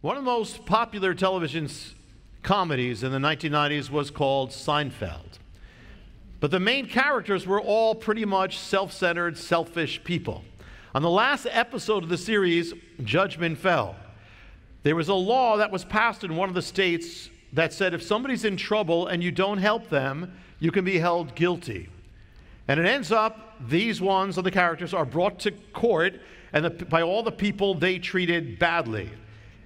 One of the most popular television comedies in the 1990s was called Seinfeld. But the main characters were all pretty much self-centered, selfish people. On the last episode of the series, Judgment Fell, there was a law that was passed in one of the states that said if somebody's in trouble and you don't help them, you can be held guilty. And it ends up these ones, or the characters, are brought to court and by all the people they treated badly.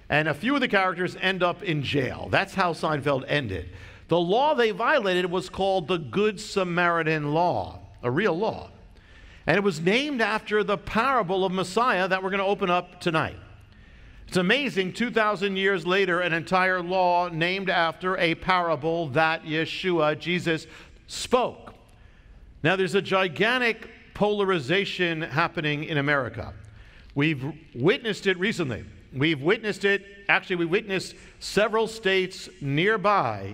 And a few of the characters end up in jail. That's how Seinfeld ended. The law they violated was called the Good Samaritan Law, a real law. And it was named after the parable of Messiah that we're going to open up tonight. It's amazing, 2,000 years later, an entire law named after a parable that Yeshua, Jesus, spoke. Now, there's a gigantic polarization happening in America. We've witnessed it recently. We've witnessed it, actually we witnessed several states nearby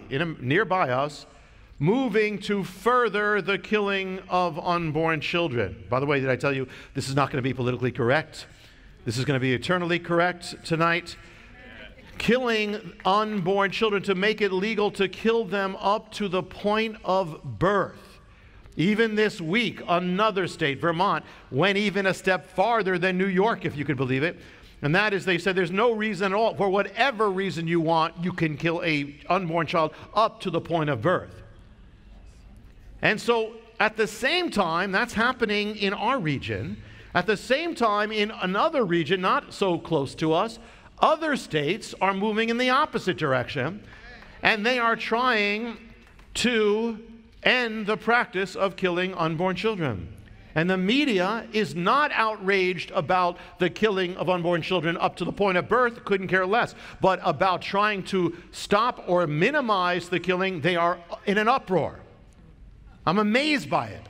us moving to further the killing of unborn children. By the way, did I tell you, this is not going to be politically correct. This is going to be eternally correct tonight. Killing unborn children to make it legal to kill them up to the point of birth. Even this week, another state, Vermont, went even a step farther than New York, if you could believe it. And that is, they said there's no reason at all, for whatever reason you want, you can kill an unborn child up to the point of birth. And so at the same time, that's happening in our region. At the same time, in another region, not so close to us, other states are moving in the opposite direction, and they are trying to end the practice of killing unborn children. And the media is not outraged about the killing of unborn children up to the point of birth, couldn't care less. But about trying to stop or minimize the killing, they are in an uproar. I'm amazed by it.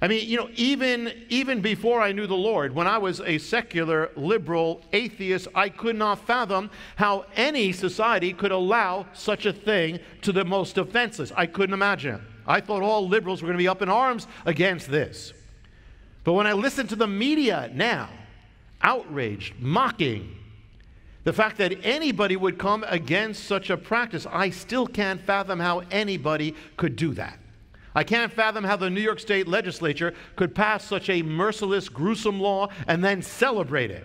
I mean, you know, even before I knew the Lord, when I was a secular, liberal, atheist, I could not fathom how any society could allow such a thing to the most defenseless. I couldn't imagine it. I thought all liberals were going to be up in arms against this. But when I listen to the media now, outraged, mocking, the fact that anybody would come against such a practice, I still can't fathom how anybody could do that. I can't fathom how the New York State legislature could pass such a merciless, gruesome law and then celebrate it.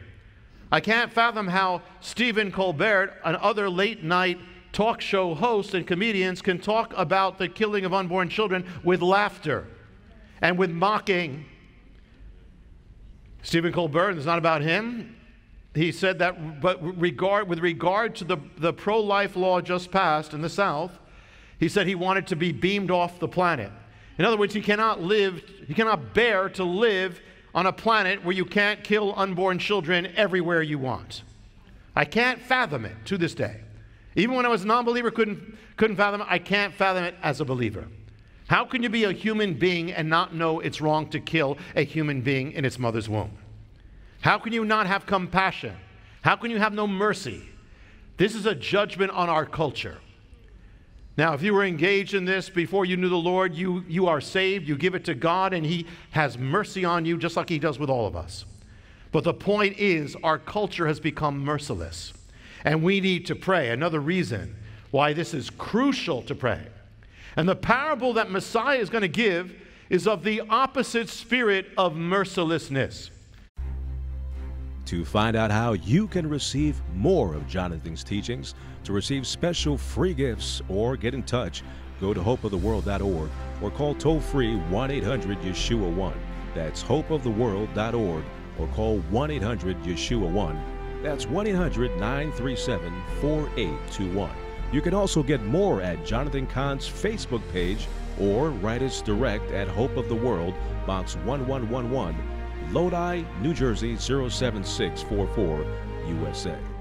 I can't fathom how Stephen Colbert and other late-night talk show hosts and comedians can talk about the killing of unborn children with laughter and with mocking. Stephen Colbert, and it's not about him, he said that with regard to the pro-life law just passed in the South, he said he wanted to be beamed off the planet. In other words, he cannot bear to live on a planet where you can't kill unborn children everywhere you want. I can't fathom it to this day. Even when I was a non-believer, couldn't fathom it. I can't fathom it as a believer. How can you be a human being and not know it's wrong to kill a human being in its mother's womb? How can you not have compassion? How can you have no mercy? This is a judgment on our culture. Now, if you were engaged in this before you knew the Lord, you are saved, you give it to God, and He has mercy on you just like He does with all of us. But the point is, our culture has become merciless. And we need to pray. Another reason why this is crucial to pray. And the parable that Messiah is going to give is of the opposite spirit of mercilessness. To find out how you can receive more of Jonathan's teachings, to receive special free gifts, or get in touch, go to hopeoftheworld.org or call toll-free 1-800-YESHUA-1. That's hopeoftheworld.org or call 1-800-YESHUA-1. That's 1-800-937-4821. You can also get more at Jonathan Kahn's Facebook page or write us direct at Hope of the World, Box 1111, Lodi, New Jersey 07644, USA.